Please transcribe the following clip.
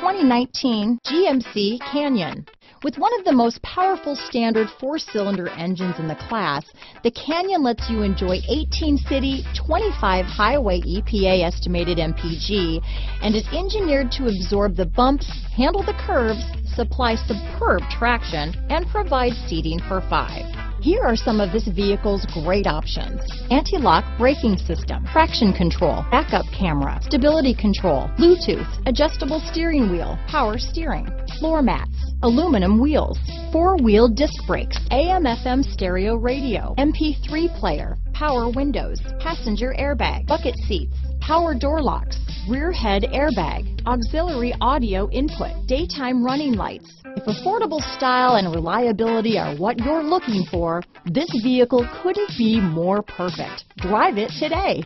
2019 GMC Canyon. With one of the most powerful standard four-cylinder engines in the class, the Canyon lets you enjoy 18 city, 25 highway EPA estimated MPG, and is engineered to absorb the bumps, handle the curves, supply superb traction, and provide seating for five. Here are some of this vehicle's great options: anti-lock braking system, traction control, backup camera, stability control, Bluetooth, adjustable steering wheel, power steering, floor mats, aluminum wheels, four-wheel disc brakes, AM/FM stereo radio, MP3 player, power windows, passenger airbag, bucket seats, power door locks, rear head airbag, auxiliary audio input, daytime running lights. If affordable style and reliability are what you're looking for, this vehicle couldn't be more perfect. Drive it today.